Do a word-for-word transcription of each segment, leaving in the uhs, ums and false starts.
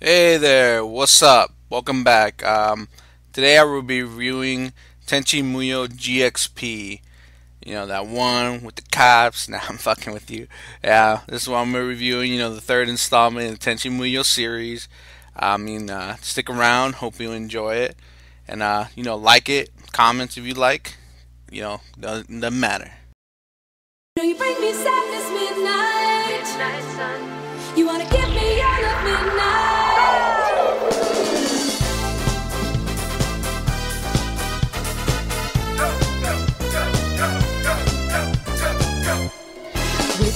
Hey there, what's up? Welcome back. Um, today I will be reviewing Tenchi Muyo G X P. You know, that one with the cops. Nah, I'm fucking with you. Yeah, this is what I'm reviewing, you know, the third installment in the Tenchi Muyo series. I mean, uh, stick around, hope you enjoy it. And, uh, you know, like it, comments if you like. You know, doesn't, doesn't matter. You bring me sadness midnight. Midnight, son. You wanna give me all of midnight.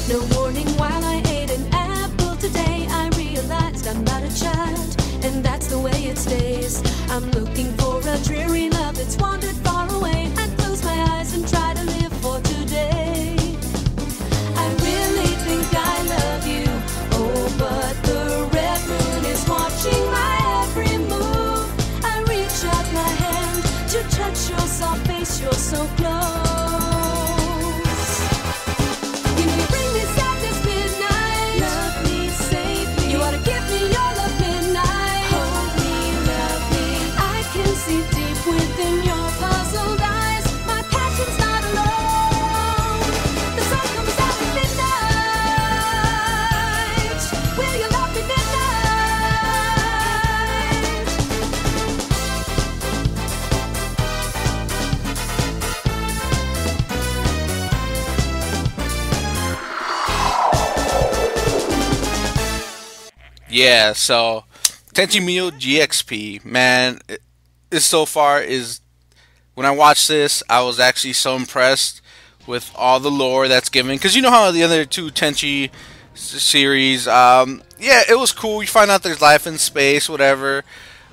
No warning while I ate an apple today, I realized I'm not a child, and that's the way it stays. I'm looking for a dreary love that's wandered far away. I close my eyes and try to live for today. I really think I love you, oh, but the red moon is watching my every move. I reach out my hand to touch your soft face, you're so close. Yeah, so Tenchi Muyo G X P, man, it, it so far is, when I watched this, I was actually so impressed with all the lore that's given. Because you know how the other two Tenchi series, um, yeah, it was cool. You find out there's life in space, whatever.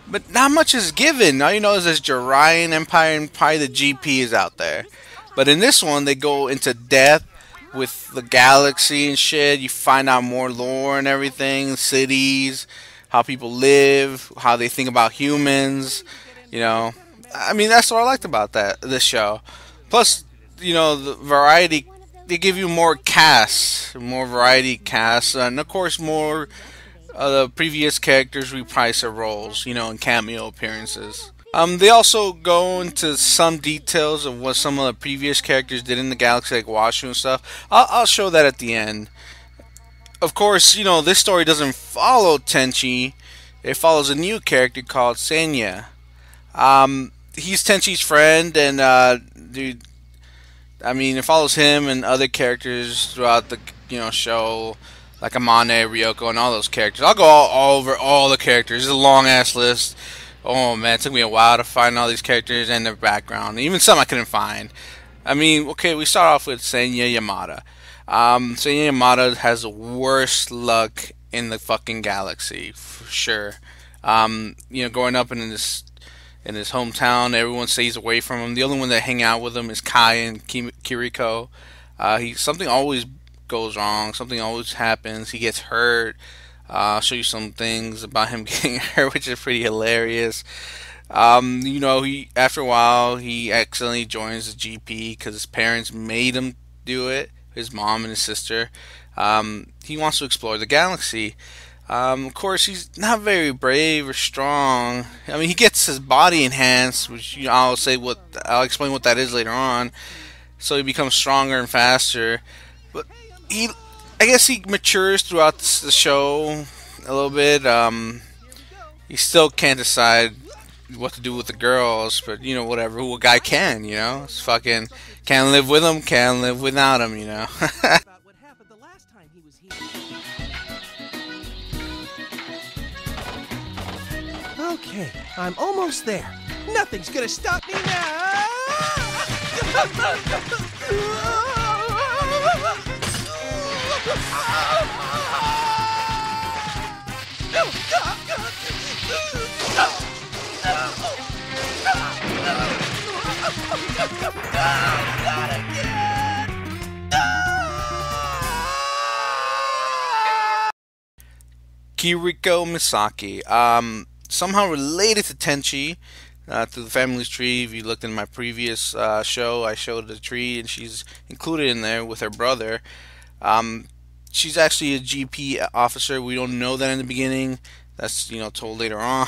But not much is given. All you know is this Jiraiyan Empire and probably the G P is out there. But in this one, they go into depth with the galaxy and shit. You find out more lore and everything, cities, how people live, how they think about humans, you know. I mean, that's what I liked about that this show. Plus, you know, the variety, they give you more casts, more variety casts, and of course more of the previous characters reprise their roles, you know, in cameo appearances. Um, they also go into some details of what some of the previous characters did in the galaxy, like Washu and stuff. I'll, I'll show that at the end. Of course, you know, this story doesn't follow Tenchi. It follows a new character called Seina. Um, he's Tenchi's friend, and, uh, dude, I mean, it follows him and other characters throughout the, you know, show, like Amane, Ryoko, and all those characters. I'll go all, all over all the characters. It's a long-ass list. Oh man, it took me a while to find all these characters and their background. Even some I couldn't find. I mean, okay, we start off with Seina Yamada. Um, Seina Yamada has the worst luck in the fucking galaxy, for sure. Um, you know, growing up in this in his hometown, everyone stays away from him. The only one that hang out with him is Kai and Kiriko. Uh, he something always goes wrong. Something always happens. He gets hurt. Uh, I'll show you some things about him getting hurt, which is pretty hilarious. Um, you know, he after a while, he accidentally joins the G P because his parents made him do it, his mom and his sister. Um, he wants to explore the galaxy. Um, of course, he's not very brave or strong. I mean, he gets his body enhanced, which you know, I'll say what I'll explain what that is later on. So he becomes stronger and faster, but he. I guess he matures throughout the show a little bit. Um, he still can't decide what to do with the girls, but you know, whatever. Who a guy can, you know? It's fucking can't live with him, can't live without him, you know. Okay, I'm almost there. Nothing's gonna stop me now. Kiriko Masaki, um, somehow related to Tenchi uh, through the family's tree. If you looked in my previous uh, show, I showed the tree, and she's included in there with her brother. Um, she's actually a G P officer. We don't know that in the beginning. That's, you know, told later on.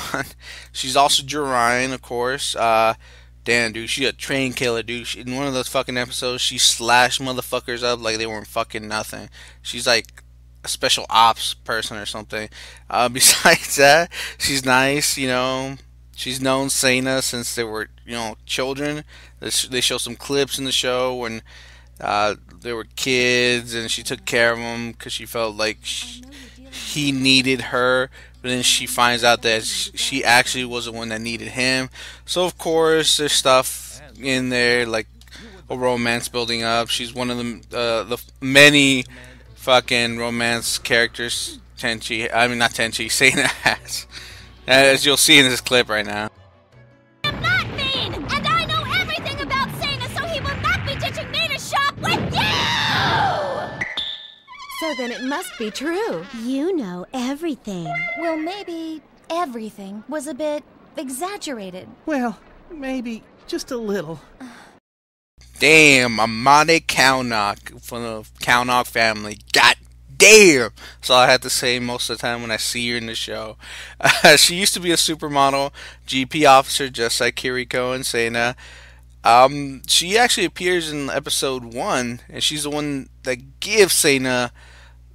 She's also Jiraiyan, of course. Uh, damn, dude, she a train killer, dude. She, in one of those fucking episodes, she slashed motherfuckers up like they weren't fucking nothing. She's like a special ops person or something. Uh, besides that, she's nice, you know. She's known Seina since they were, you know, children. They, sh they show some clips in the show when uh, they were kids, and she took care of them because she felt like she, he needed her. But then she finds out that she actually was the one that needed him. So, of course, there's stuff in there, like a romance building up. She's one of the, uh, the many fucking romance characters Tenchi, I mean, not Tenchi, Seina has. As you'll see in this clip right now. I'm not mean, and I know everything about Seina, so he will not be ditching me to shop with you! So then it must be true. You know everything. Well, maybe everything was a bit exaggerated. Well, maybe just a little. Damn, Amane Kaunaq from the Kaunaq family. God damn! So I have to say most of the time when I see her in the show. Uh, she used to be a supermodel G P officer, just like Kiriko and Seina. Um, she actually appears in episode one, and she's the one that gives Seina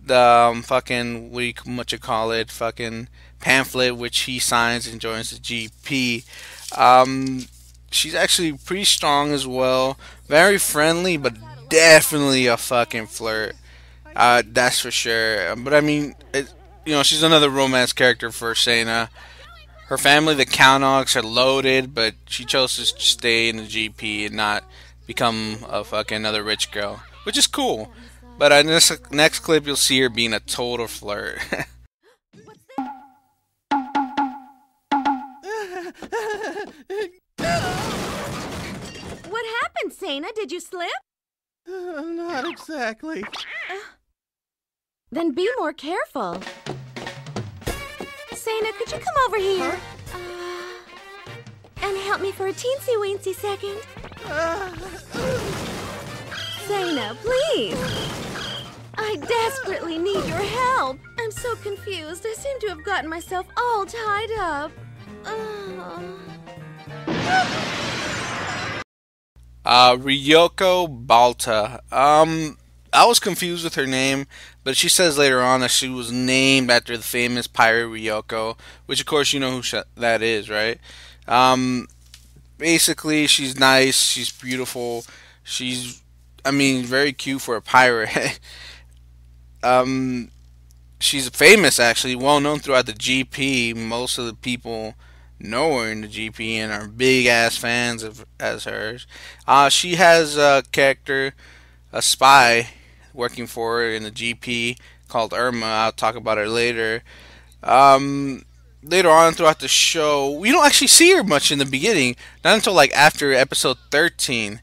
the um, fucking, what, you, what you call it, fucking pamphlet, which he signs and joins the G P. Um, she's actually pretty strong as well, very friendly, but definitely a fucking flirt. Uh, that's for sure. But I mean, it, you know, she's another romance character for Seina. Her family, the Kaunaqs, are loaded, but she chose to stay in the G P and not become a fucking another rich girl, which is cool. But in this next clip, you'll see her being a total flirt. What happened, Seina? Did you slip? Uh, not exactly. Uh. Then be more careful. Seina, could you come over here? Huh? Uh, and help me for a teensy-weensy second. Uh, uh, Seina, please. I desperately need your help. I'm so confused. I seem to have gotten myself all tied up. Uh. Uh, Ryoko Balta. Um... I was confused with her name, but she says later on that she was named after the famous pirate Ryoko, which of course you know who sh that is, right? Um, basically, she's nice, she's beautiful, she's, I mean, very cute for a pirate. um, she's famous, actually, well known throughout the G P. Most of the people know her in the G P and are big ass fans of as hers. Uh, she has a character, a spy, working for her in the G P called Irma. I'll talk about her later. Um, later on throughout the show, we don't actually see her much in the beginning, not until like after episode thirteen,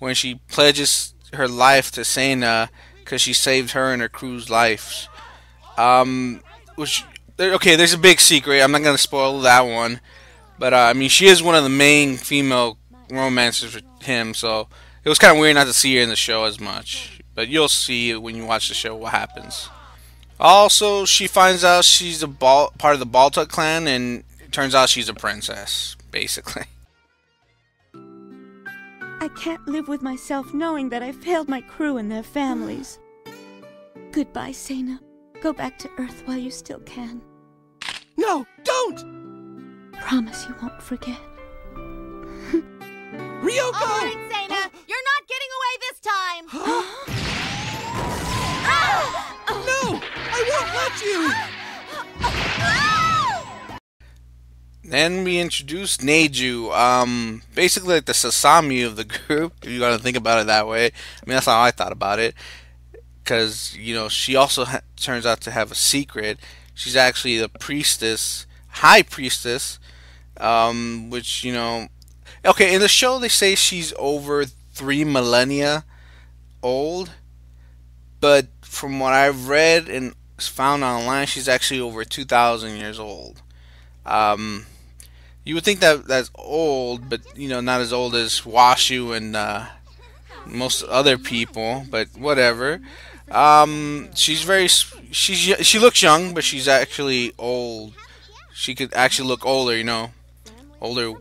when she pledges her life to Seina because she saved her and her crew's lives. Um, which, okay, there's a big secret. I'm not going to spoil that one. But, uh, I mean, she is one of the main female romances with him, so it was kind of weird not to see her in the show as much. But you'll see when you watch the show what happens. Also, she finds out she's a ball, part of the Baltuck clan, and it turns out she's a princess, basically. I can't live with myself knowing that I failed my crew and their families. Goodbye, Seina. Go back to Earth while you still can. No, don't! Promise you won't forget. Ryoko! All right, Seina! Oh. You're not getting away this time! Huh? No! I won't let you! Then we introduced Neiju, um, basically like the Sasami of the group, if you gotta think about it that way. I mean, that's how I thought about it. Because, you know, she also ha turns out to have a secret. She's actually the priestess, high priestess, um, which, you know, okay, in the show they say she's over three millennia old, but from what I've read and found online, she's actually over two thousand years old. Um, you would think that that's old, but, you know, not as old as Washu and uh, most other people, but whatever. Um, she's very, she's, she looks young, but she's actually old she could actually look older, you know, older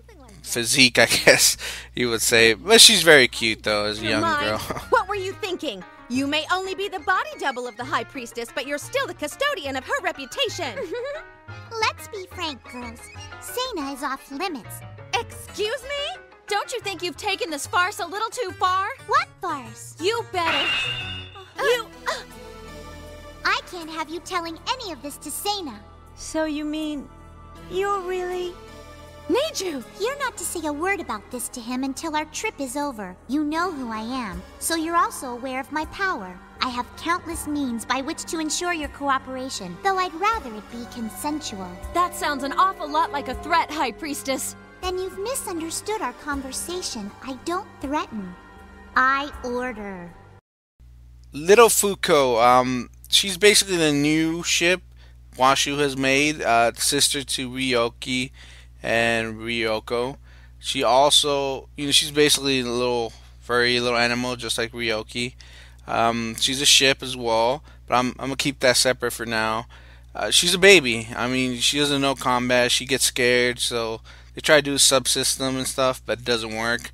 physique, I guess you would say. But she's very cute, though, as a young girl. What were you thinking? You may only be the body double of the High Priestess, but you're still the custodian of her reputation. Let's be frank, girls. Seina is off limits. Excuse me? Don't you think you've taken this farce a little too far? What farce? You better. You... I can't have you telling any of this to Seina. So you mean... you're really... Neiju! You're not to say a word about this to him until our trip is over. You know who I am, so you're also aware of my power. I have countless means by which to ensure your cooperation, though I'd rather it be consensual. That sounds an awful lot like a threat, High Priestess. Then you've misunderstood our conversation. I don't threaten. I order. Little Fuku, um, she's basically the new ship Washu has made, uh, sister to Ryo-Ohki and Ryoko. She also, you know, she's basically a little, very little animal, just like Ryo-Ohki. Um, she's a ship as well, but I'm, I'm gonna keep that separate for now. Uh, she's a baby. I mean, she doesn't know combat. She gets scared, so they try to do a subsystem and stuff, but it doesn't work.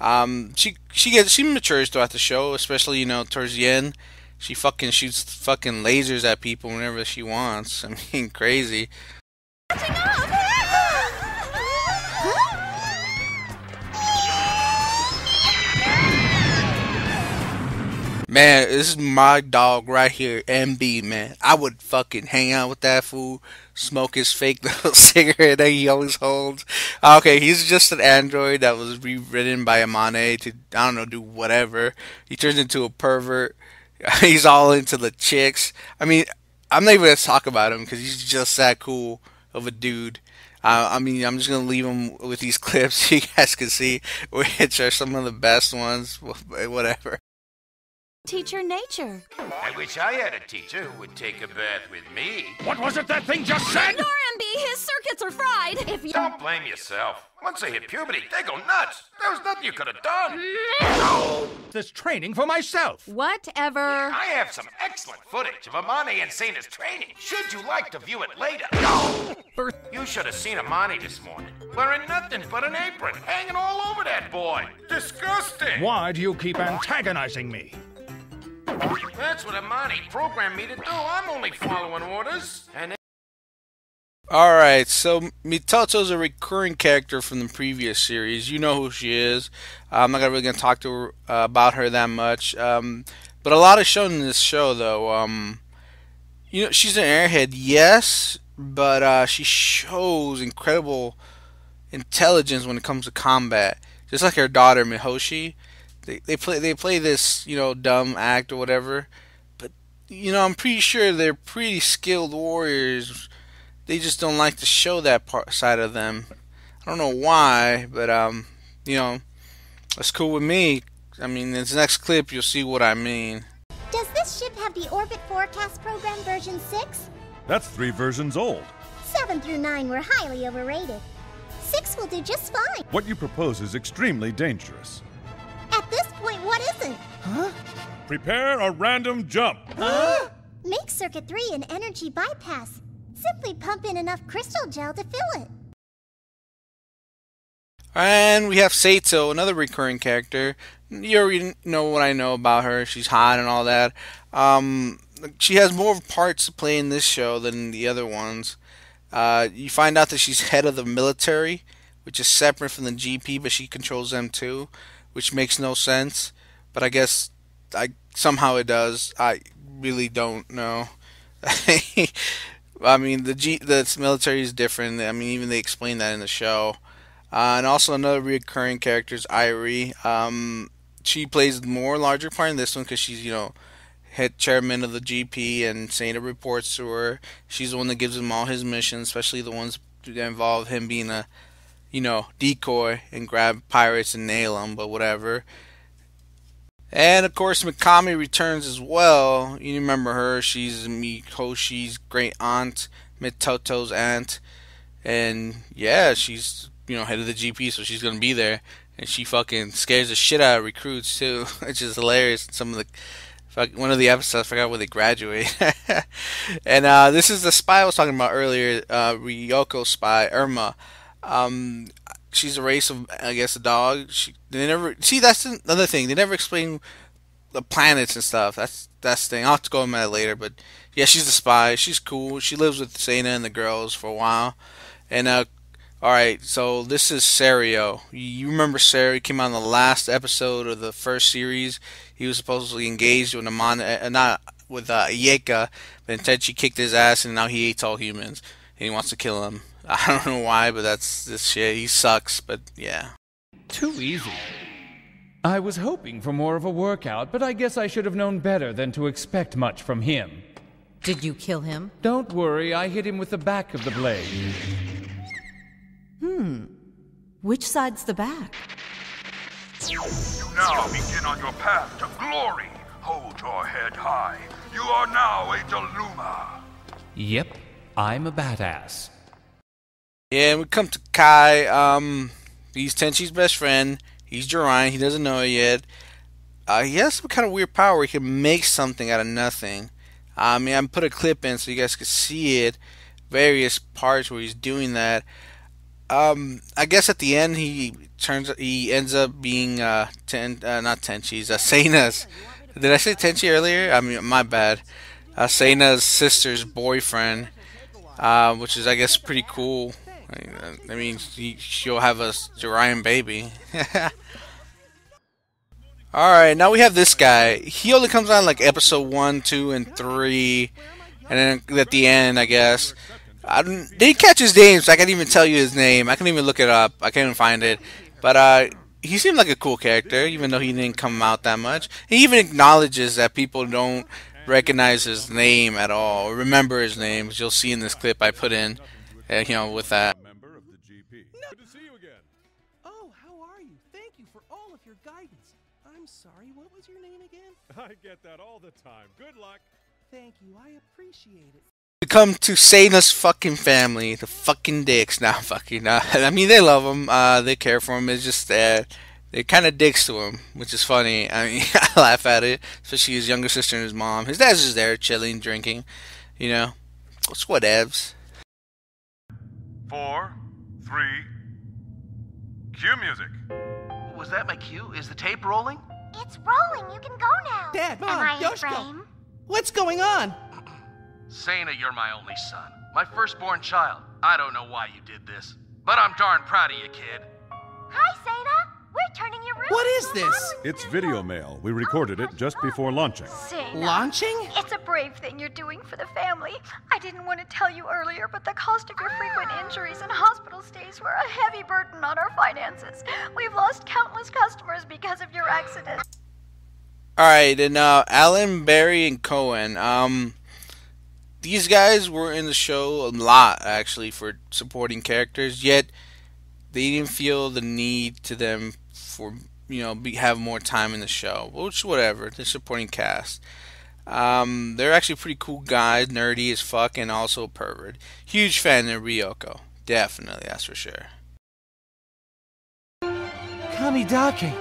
Um, she she gets she matures throughout the show, especially, you know, towards the end. She fucking shoots fucking lasers at people whenever she wants. I mean, crazy. Man, this is my dog right here, M B, man. I would fucking hang out with that fool, smoke his fake little cigarette that he always holds. Okay, he's just an android that was rewritten by Amane to, I don't know, do whatever. He turns into a pervert. He's all into the chicks. I mean, I'm not even going to talk about him because he's just that cool of a dude. Uh, I mean, I'm just going to leave him with these clips so you guys can see, which are some of the best ones, whatever. Teacher Nature. I wish I had a teacher who would take a bath with me. What was it that thing just said? Ignore M B. His circuits are fried. If you don't blame yourself. Once they hit puberty, they go nuts. There was nothing you could have done. No! This training for myself. Whatever. Yeah, I have some excellent footage of Amane and Seina's training. Should you like to view it later? No! You should have seen Amane this morning. Wearing nothing but an apron, hanging all over that boy. Disgusting. Why do you keep antagonizing me? That's what Amane programmed me to do. I'm only following orders. And alright, so Mitato's a recurring character from the previous series. You know who she is. I'm not really going to talk to her, uh, about her that much. Um, but a lot is shown in this show, though. Um, you know, she's an airhead, yes, but uh, she shows incredible intelligence when it comes to combat. Just like her daughter, Mihoshi. They, they play they play this, you know, dumb act or whatever, but, you know, I'm pretty sure they're pretty skilled warriors. They just don't like to show that part side of them. I don't know why, but um, you know, that's cool with me. I mean, this next clip you'll see what I mean. Does this ship have the Orbit Forecast Program version six? That's three versions old. Seven through nine were highly overrated. Six will do just fine. What you propose is extremely dangerous. At this point, what isn't? Huh? Prepare a random jump. Huh? Make Circuit three an energy bypass. Simply pump in enough crystal gel to fill it. And we have Saito, another recurring character. You already know what I know about her. She's hot and all that. Um, she has more parts to play in this show than the other ones. Uh, you find out that she's head of the military, which is separate from the G P, but she controls them too. Which makes no sense, but I guess I somehow it does. I really don't know. I mean, the G, the military is different. I mean, even they explain that in the show. Uh, and also another recurring character is Irie. Um, she plays more larger part in this one because she's, you know, head chairman of the G P, and Seina reports to her. She's the one that gives him all his missions, especially the ones that involve him being a, you know, decoy and grab pirates and nail them, but whatever. And of course, Mikami returns as well. You remember her. She's Mikoshi's great aunt, Mitoto's aunt. And yeah, she's, you know, head of the G P, so she's going to be there. And she fucking scares the shit out of recruits, too, which is hilarious in some of the one of the episodes, I forgot where they graduate. And uh, this is the spy I was talking about earlier, uh, Ryoko spy, Irma. Um, she's a race of, I guess, a dog. She, they never see, that's another thing. They never explain the planets and stuff. That's that's the thing. I'll have to go into that later. But yeah, she's a spy. She's cool. She lives with Seina and the girls for a while. And uh, all right, so this is Sario. You remember Sario? He came out in the last episode of the first series. He was supposedly engaged with Amane, uh, not with uh, Ayeka, but Tenchi kicked his ass, and now he hates all humans, and he wants to kill him. I don't know why, but that's this shit. He sucks, but yeah. Too easy. I was hoping for more of a workout, but I guess I should have known better than to expect much from him. Did you kill him? Don't worry, I hit him with the back of the blade. Hmm. Which side's the back? You now begin on your path to glory. Hold your head high. You are now a Daluma. Yep, I'm a badass. Yeah, we come to Kai. Um, he's Tenchi's best friend. He's Jiraiyan. He doesn't know it yet. Uh, he has some kind of weird power. He can make something out of nothing. I mean, I put a clip in so you guys can see it. Various parts where he's doing that. Um, I guess at the end he turns. He ends up being uh, ten, uh not Tenchi's, Asenas. Did I say Tenchi earlier? I mean, my bad. Asena's sister's boyfriend, uh, which is I guess pretty cool. I mean, she'll have a Jiraiyan baby. Alright, now we have this guy. He only comes on like episode one, two, and three. And then at the end, I guess. I didn't, they didn't catch his name, so I can't even tell you his name. I can't even look it up. I can't even find it. But uh, he seemed like a cool character, even though he didn't come out that much. He even acknowledges that people don't recognize his name at all. Or remember his name, as you'll see in this clip I put in. Uh, you know, with that. Member of the G P. No. Good to see you again. Oh, how are you? Thank you for all of your guidance. I'm sorry, what was your name again? I get that all the time. Good luck. Thank you, I appreciate it. We come to Seina's fucking family, the fucking dicks. Now, nah, fucking, nah. I mean, they love him. Uh, they care for him. It's just that uh, they're kind of dicks to him, which is funny. I mean, I laugh at it. Especially his younger sister and his mom. His dad's just there, chilling, drinking. You know, it's whatevs. Four, three, cue music. Was that my cue? Is the tape rolling? It's rolling. You can go now. Dad, Mom, Yoshiko. What's going on? Seina, you're my only son. My firstborn child. I don't know why you did this, but I'm darn proud of you, kid. Hi, Seina. We're turning your room. What is this? It's video mail. We recorded it just before launching. Seina. Launching? It's a brave thing you're doing for the family. I didn't want to tell you earlier, but the cost of your frequent injuries and hospital stays were a heavy burden on our finances. We've lost countless customers because of your accident. Alright, and uh, Alan, Barry, and Cohen. Um, these guys were in the show a lot, actually, for supporting characters, yet they didn't feel the need to them for, you know, be, have more time in the show, which whatever. They're supporting cast. Um, they're actually pretty cool guys, nerdy as fuck, and also a pervert. Huge fan of Ryoko, definitely, that's for sure. Kamidake,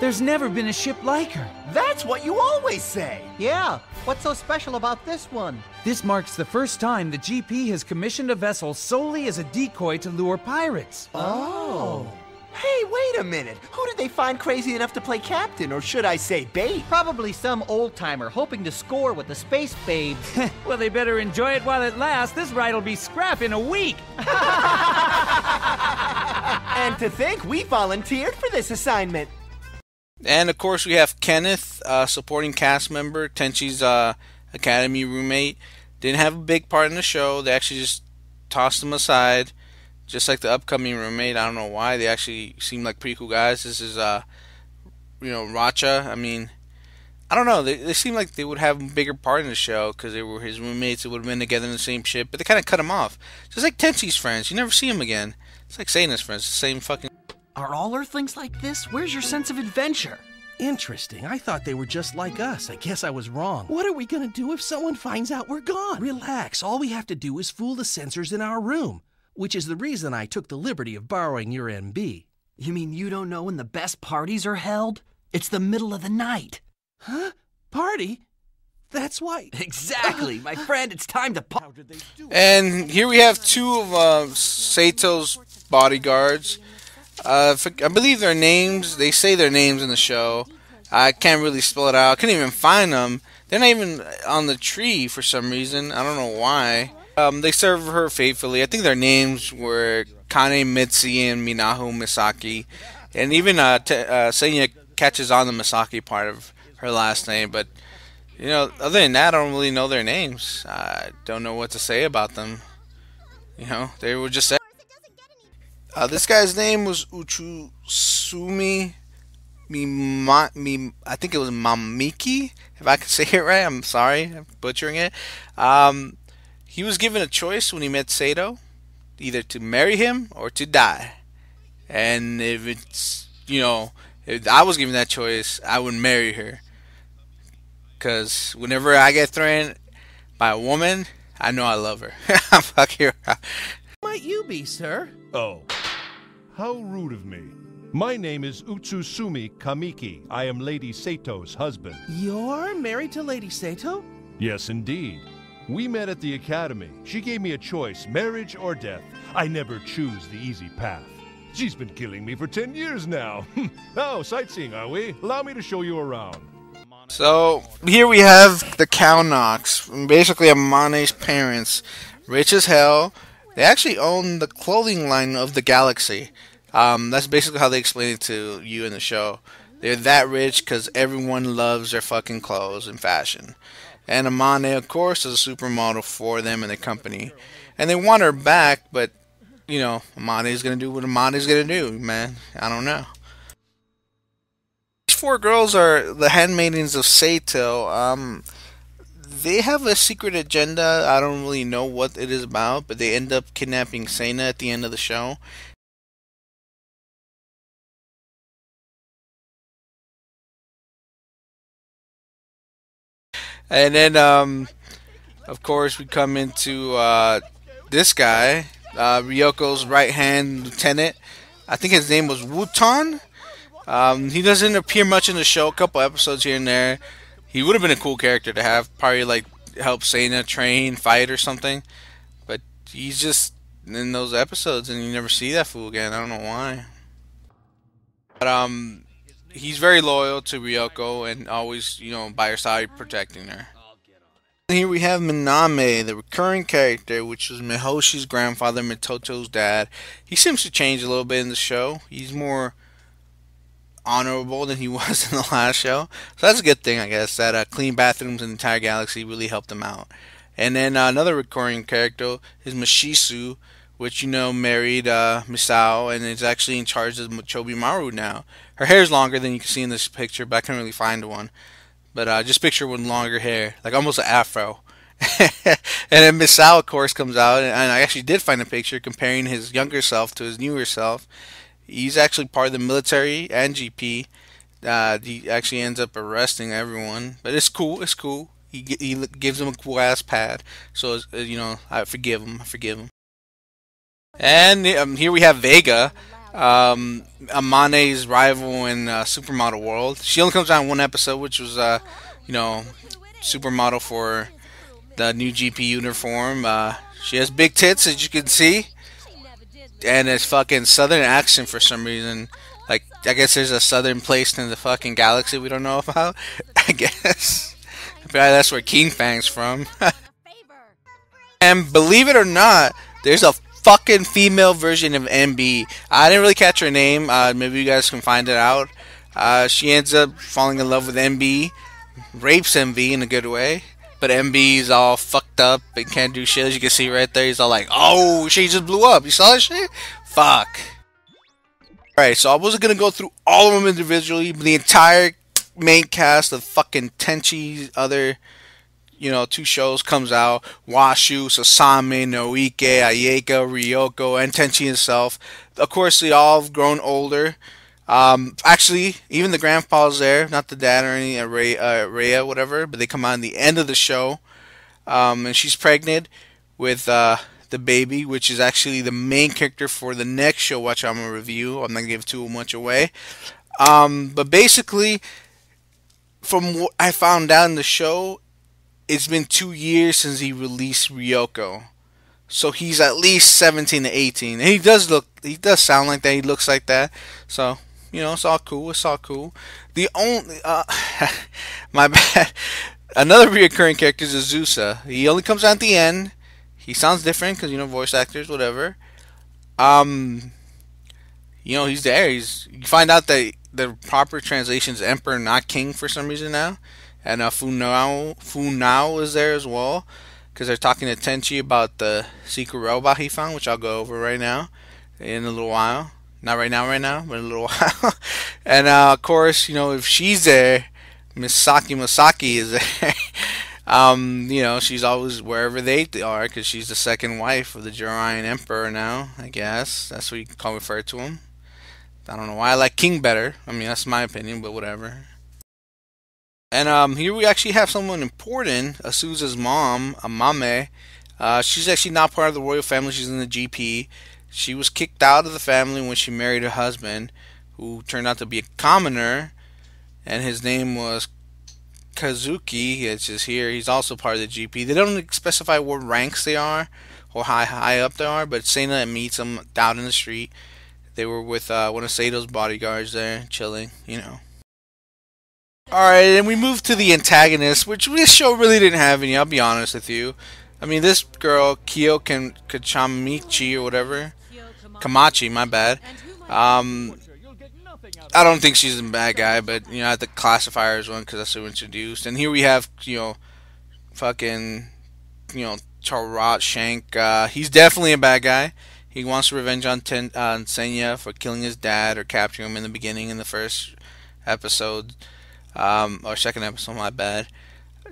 there's never been a ship like her. That's what you always say. Yeah. What's so special about this one? This marks the first time the G P has commissioned a vessel solely as a decoy to lure pirates. Oh. Hey, wait a minute! Who did they find crazy enough to play captain, or should I say bait? Probably some old-timer hoping to score with the space babes. Well, they better enjoy it while it lasts. This ride'll be scrap in a week! And to think we volunteered for this assignment! And, of course, we have Kenneth, uh, supporting cast member, Tenchi's uh, academy roommate. Didn't have a big part in the show. They actually just tossed him aside. Just like the upcoming roommate, I don't know why. They actually seem like pretty cool guys. This is, uh, you know, Racha. I mean, I don't know. They, they seem like they would have a bigger part in the show because they were his roommates. They would have been together in the same ship, but they kind of cut him off. Just like Tenchi's friends. You never see him again. It's like Seina's friends. It's the same fucking... Are all Earthlings like this? Where's your sense of adventure? Interesting. I thought they were just like us. I guess I was wrong. What are we going to do if someone finds out we're gone? Relax. All we have to do is fool the sensors in our room. Which is the reason I took the liberty of borrowing your M B. You mean you don't know when the best parties are held? It's the middle of the night. Huh? Party? That's why. Exactly, my friend. It's time to pop. And here we have two of uh, Saito's bodyguards. Uh, for, I believe their names. They say their names in the show. I can't really spell it out. I couldn't even find them. They're not even on the tree for some reason. I don't know why. Um, they serve her faithfully. I think their names were Kane Mitsuki and Minaho Misaki. And even uh, t uh, Seina catches on the Misaki part of her last name. But, you know, other than that, I don't really know their names. I don't know what to say about them. You know, they were just... Uh, this guy's name was Uchusumi Mima, Mim, I think it was Mamiki, if I could say it right. I'm sorry, I'm butchering it. Um, he was given a choice when he met Saito, either to marry him or to die. And if it's, you know, if I was given that choice, I would marry her. Because whenever I get threatened by a woman, I know I love her. Fuck her. Who might you be, sir? Oh, how rude of me. My name is Utsusumi Kamiki. I am Lady Sato's husband. You're married to Lady Saito? Yes, indeed. We met at the academy. She gave me a choice, marriage or death. I never choose the easy path. She's been killing me for ten years now. Oh, sightseeing, are we? Allow me to show you around. So, here we have the Kaunaqs, basically Amane's parents. Rich as hell. They actually own the clothing line of the Galaxy. Um, that's basically how they explain it to you in the show. They're that rich because everyone loves their fucking clothes and fashion. And Amane, of course, is a supermodel for them and the company. And they want her back, but, you know, Amane's going to do what Amane's going to do, man. I don't know. These four girls are the handmaidens of Saito. Um, they have a secret agenda. I don't really know what it is about, but they end up kidnapping Seina at the end of the show. And then, um, of course, we come into uh, this guy, uh, Ryoko's right-hand lieutenant. I think his name was Wuton. Um, he doesn't appear much in the show, a couple episodes here and there. He would have been a cool character to have, probably like help Seina train, fight, or something. But he's just in those episodes, and you never see that fool again. I don't know why. But, um... he's very loyal to Ryoko and always, you know, by her side, protecting her. And here we have Miname, the recurring character, which was Mihoshi's grandfather, Mitoto's dad. He seems to change a little bit in the show. He's more honorable than he was in the last show. So that's a good thing, I guess, that uh, clean bathrooms in the entire galaxy really helped him out. And then uh, another recurring character is Mishisu, which, you know, married uh, Misao and is actually in charge of Chobi Maru now. Her hair is longer than you can see in this picture, but I couldn't really find one. But uh, just picture with longer hair, like almost an afro. And then Misao, of course, comes out, and I actually did find a picture comparing his younger self to his newer self. He's actually part of the military and G P. Uh, he actually ends up arresting everyone, but it's cool, it's cool. He, he gives him a cool-ass pad, so, you know, I forgive him, I forgive him. And um, here we have Vega, um, Amane's rival in uh, Supermodel World. She only comes out in one episode, which was, uh, you know, Supermodel for the new G P uniform. Uh, she has big tits, as you can see, and it's fucking southern accent for some reason. Like, I guess there's a southern place in the fucking galaxy we don't know about, I guess. Probably that's where King Fang's from. And believe it or not, there's a fucking female version of M B. I didn't really catch her name. Uh, maybe you guys can find it out. Uh, she ends up falling in love with M B, rapes M B in a good way, but M B's all fucked up and can't do shit. As you can see right there, he's all like, "Oh, she just blew up. You saw that shit? Fuck." Alright, so I wasn't gonna go through all of them individually, but the entire main cast of fucking Tenchi's other, you know, two shows comes out. Washu, Sasame, Noike, Ayeka, Ryoko, and Tenchi himself. Of course, they all have grown older. Um, actually, even the grandpa's there, not the dad or any uh, Rhea, uh, Rhea, whatever, but they come out in the end of the show. Um, and she's pregnant with uh, the baby, which is actually the main character for the next show, which I'm going to review. I'm not going to give too much away. Um, but basically, from what I found out in the show, it's been two years since he released Ryoko. So he's at least seventeen to eighteen. And he does look, he does sound like that. He looks like that. So, you know, it's all cool. It's all cool. The only, uh, my bad. Another reoccurring character is Azusa. He only comes out at the end. He sounds different because, you know, voice actors, whatever. Um, you know, he's there. He's, you find out that the proper translation is Emperor, not King, for some reason now. And uh, Funao, Funao is there as well, because they're talking to Tenchi about the secret robot he found, which I'll go over right now in a little while. Not right now, right now, but in a little while. And, uh, of course, you know, if she's there, Misaki Masaki is there. um, you know, she's always wherever they are, because she's the second wife of the Jiraiyan Emperor now, I guess. That's what you can refer to him. I don't know why I like King better. I mean, that's my opinion, but whatever. And um, here we actually have someone important, Azusa's mom, Amane. Uh, she's actually not part of the royal family. She's in the G P. She was kicked out of the family when she married her husband, who turned out to be a commoner, and his name was Kazuki. It's just here. He's also part of the G P. They don't specify what ranks they are or how high up they are, but Seina meets them down in the street. They were with uh, one of Sato's bodyguards there, chilling, you know. Alright, and we move to the antagonist, which this show really didn't have any, I'll be honest with you. I mean, this girl, Kyo Ken Kamachi or whatever. Kamachi, my bad. Um, I don't think she's a bad guy, but, you know, I have to classify her as one because that's who introduced. And here we have, you know, fucking, you know, Tarot Shank. Uh, he's definitely a bad guy. He wants revenge on, Ten uh, on Senya for killing his dad or capturing him in the beginning in the first episode. Um, or second episode, my bad.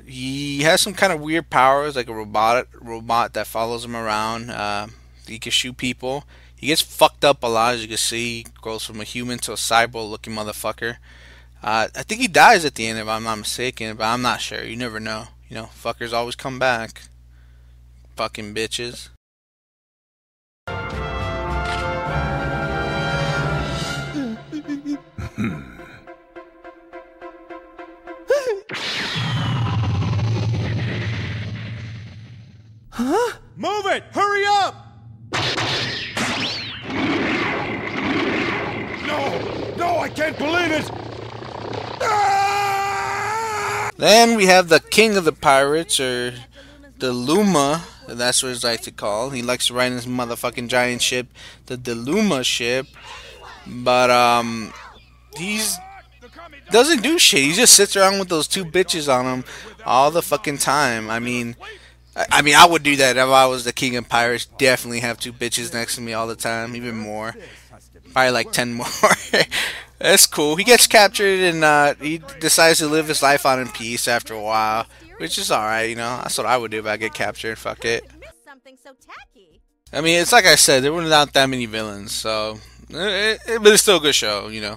He has some kind of weird powers, like a robot robot that follows him around. Uh, he can shoot people. He gets fucked up a lot, as you can see. He goes from a human to a cyborg-looking motherfucker. Uh, I think he dies at the end, if I'm not mistaken, but I'm not sure. You never know. You know, fuckers always come back. Fucking bitches. Huh? Move it! Hurry up! No! No, I can't believe it! Ah! Then we have the king of the pirates, or Daluma, that's what it's like to call. He likes to ride his motherfucking giant ship, the Daluma ship. But, um, he's... doesn't do shit. He just sits around with those two bitches on him all the fucking time. I mean... I mean, I would do that if I was the king of pirates. Definitely have two bitches next to me all the time, even more. Probably like ten more. That's cool. He gets captured and uh, he decides to live his life out in peace after a while, which is alright, you know. That's what I would do if I get captured. Fuck it. I mean, it's like I said, there were not that many villains, so... It, it, but it's still a good show, you know.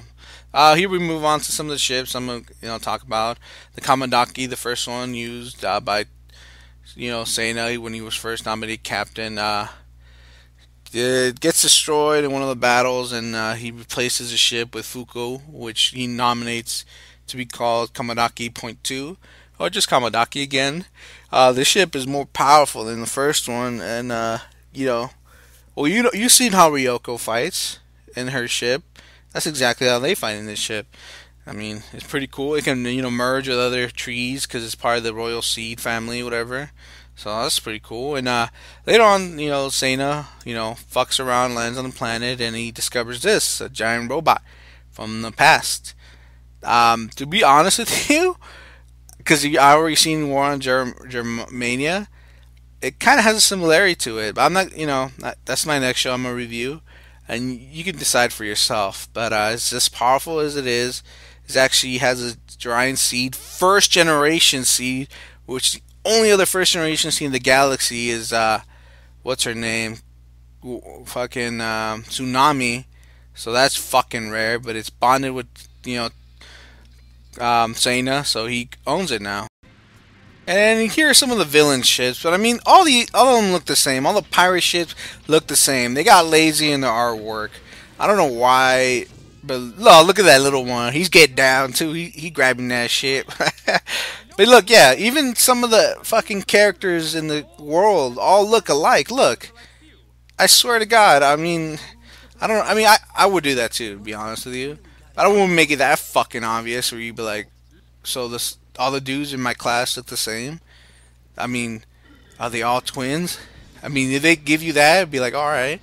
Uh, here we move on to some of the ships I'm going to you know, talk about. The Kamidake, the first one used uh, by... you know, Seina, when he was first nominated captain, uh, it gets destroyed in one of the battles, and uh, he replaces the ship with Fuku, which he nominates to be called Kamidake Point Two, or just Kamidake again. Uh, the ship is more powerful than the first one, and uh, you know, well, you know, you've seen how Ryoko fights in her ship. That's exactly how they fight in this ship. I mean, it's pretty cool. It can, you know, merge with other trees because it's part of the royal seed family, whatever. So that's pretty cool. And uh, later on, you know, Seina, you know, fucks around, lands on the planet, and he discovers this, a giant robot from the past. Um, to be honest with you, because I've already seen War on Germ Germania, it kind of has a similarity to it. But I'm not, you know, not, that's my next show I'm going to review. And you can decide for yourself. But uh, it's as powerful as it is. It actually has a Jiraiyan seed, first generation seed, which the only other first generation seed in the galaxy is uh, what's her name, fucking um, Tsunami. So that's fucking rare, but it's bonded with you know um, Seina, so he owns it now. And here are some of the villain ships, but I mean, all the all of them look the same. All the pirate ships look the same. They got lazy in their artwork. I don't know why. But look, look at that little one. He's getting down, too. He, he grabbing that shit. But look, yeah, even some of the fucking characters in the world all look alike. Look, I swear to God, I mean, I don't, I mean, I, I would do that too, to be honest with you. I don't want to make it that fucking obvious where you'd be like, so this, all the dudes in my class look the same? I mean, are they all twins? I mean, if they give you that, it'd be like, alright.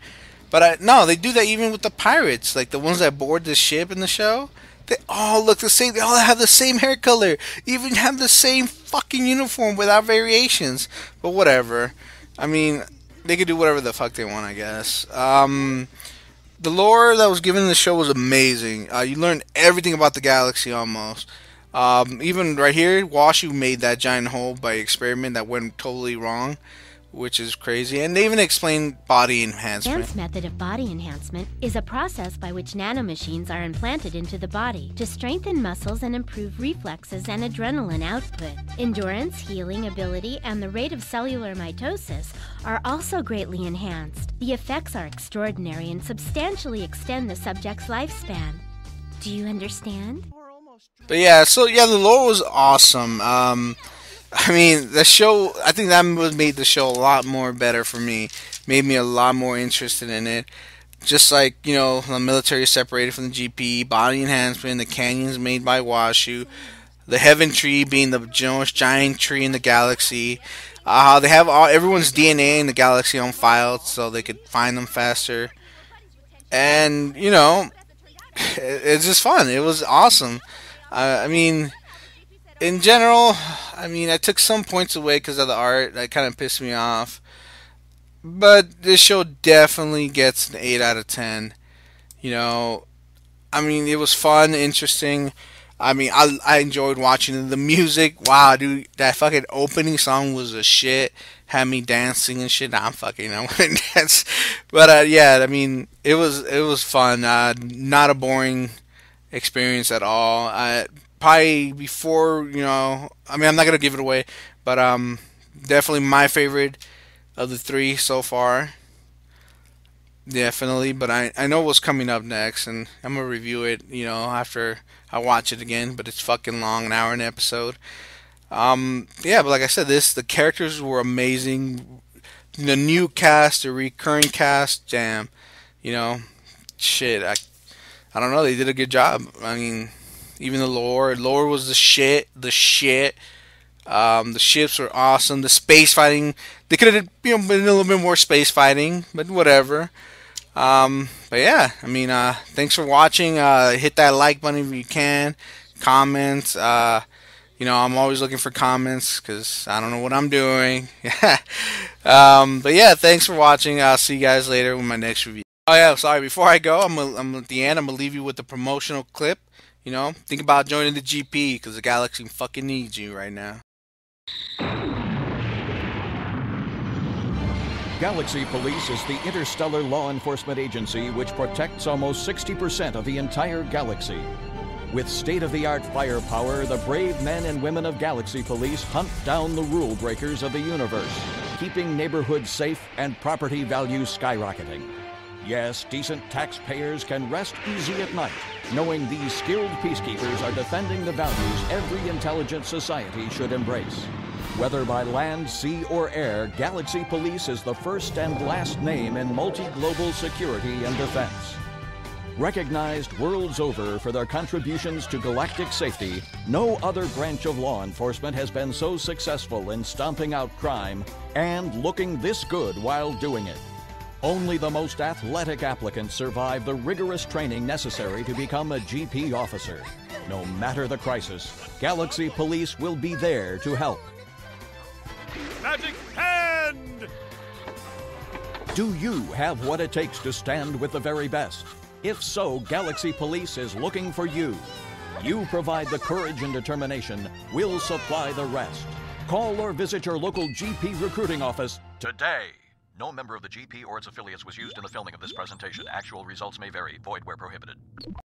But I, no, they do that even with the pirates. Like, the ones that board the ship in the show, they all look the same. They all have the same hair color. Even have the same fucking uniform without variations. But whatever. I mean, they could do whatever the fuck they want, I guess. Um... The lore that was given in the show was amazing. Uh, you learned everything about the galaxy almost. Um, even right here, Washu made that giant hole by experiment that went totally wrong, which is crazy. And they even explained body enhancement. The advanced method of body enhancement is a process by which nanomachines are implanted into the body to strengthen muscles and improve reflexes and adrenaline output. Endurance, healing ability, and the rate of cellular mitosis are also greatly enhanced. The effects are extraordinary and substantially extend the subject's lifespan. Do you understand? But yeah, so yeah, the lore was awesome. Um, I mean, the show, I think that made the show a lot more better for me. Made me a lot more interested in it. Just like, you know, the military separated from the G P, body enhancement, the canyons made by Washu, the heaven tree being the most giant tree in the galaxy. Uh, they have all everyone's D N A in the galaxy on file so they could find them faster. And, you know, it's just fun. It was awesome. Uh, I mean, in general, I mean, I took some points away because of the art. That kind of pissed me off. But this show definitely gets an eight out of ten. You know, I mean, it was fun, interesting. I mean, I, I enjoyed watching it. The music, wow, dude, that fucking opening song was a shit. Had me dancing and shit. Nah, I'm fucking, I want to dance. But uh, yeah, I mean, it was it was fun. Uh, not a boring experience at all. Uh, probably before, you know, I mean, I'm not gonna give it away, but um, definitely my favorite of the three so far. Definitely, but I, I know what's coming up next, and I'm going to review it, you know, after I watch it again, but it's fucking long, an hour an episode. Um, yeah, but like I said, this, the characters were amazing. The new cast, the recurring cast, damn, you know, shit, I, I don't know, they did a good job. I mean, even the lore, lore was the shit, the shit. Um, the ships were awesome. The space fighting, they could have, you know, been a little bit more space fighting, but whatever. Um, but yeah, I mean, uh, thanks for watching. Uh, hit that like button if you can. Comments. Uh, you know, I'm always looking for comments because I don't know what I'm doing. um, but yeah, thanks for watching. I'll see you guys later with my next review. Oh yeah, sorry. Before I go, I'm, a, I'm at the end. I'm gonna leave you with a promotional clip. You know, think about joining the G P because the galaxy fucking needs you right now. Galaxy Police is the interstellar law enforcement agency which protects almost sixty percent of the entire galaxy. With state-of-the-art firepower, the brave men and women of Galaxy Police hunt down the rule breakers of the universe, keeping neighborhoods safe and property values skyrocketing. Yes, decent taxpayers can rest easy at night, knowing these skilled peacekeepers are defending the values every intelligent society should embrace. Whether by land, sea, or air, Galaxy Police is the first and last name in multi-global security and defense. Recognized worlds over for their contributions to galactic safety, no other branch of law enforcement has been so successful in stomping out crime and looking this good while doing it. Only the most athletic applicants survive the rigorous training necessary to become a G P officer. No matter the crisis, Galaxy Police will be there to help. Magic hand! Do you have what it takes to stand with the very best? If so, Galaxy Police is looking for you. You provide the courage and determination. We'll supply the rest. Call or visit your local G P recruiting office today. No member of the G P or its affiliates was used in the filming of this presentation. Actual results may vary. Void where prohibited.